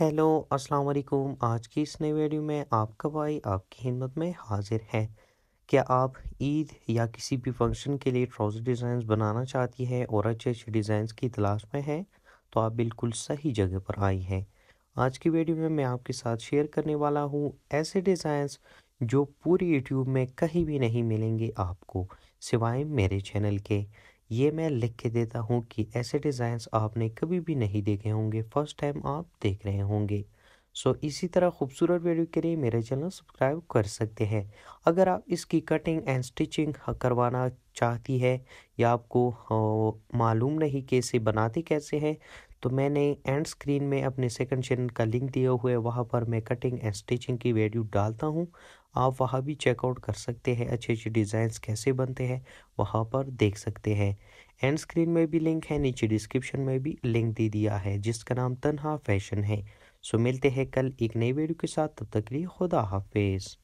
Hello अस्सलाम वालेकुम। आज की इस नई वीडियो में आपका भाई आपकी खिदमत में हाजिर है। क्या आप ईद या किसी भी फंक्शन के लिए ट्राउज़र डिज़ाइंस बनाना चाहती हैं और अच्छे अच्छे डिज़ाइंस की तलाश में हैं तो आप बिल्कुल सही जगह पर आई हैं। आज की वीडियो में मैं आपके साथ शेयर करने वाला हूं ऐसे डिज़ाइंस जो पूरी यूट्यूब में कहीं भी नहीं मिलेंगे आपको सिवाय मेरे चैनल के। ये मैं लिख के देता हूँ कि ऐसे डिज़ाइंस आपने कभी भी नहीं देखे होंगे, फर्स्ट टाइम आप देख रहे होंगे। सो इसी तरह खूबसूरत वीडियो के लिए मेरे चैनल सब्सक्राइब कर सकते हैं। अगर आप इसकी कटिंग एंड स्टिचिंग करवाना चाहती है या आपको मालूम नहीं कि इसे बनाते कैसे हैं तो मैंने एंड स्क्रीन में अपने सेकंड चैनल का लिंक दिया हुआ है, वहाँ पर मैं कटिंग एंड स्टिचिंग की वीडियो डालता हूँ, आप वहाँ भी चेकआउट कर सकते हैं। अच्छे अच्छे डिज़ाइंस कैसे बनते हैं वहाँ पर देख सकते हैं। एंड स्क्रीन में भी लिंक है, नीचे डिस्क्रिप्शन में भी लिंक दे दिया है जिसका नाम तन्हा फैशन है। सो मिलते हैं कल एक नई वीडियो के साथ, तब तक के लिए खुदा हाफिज़।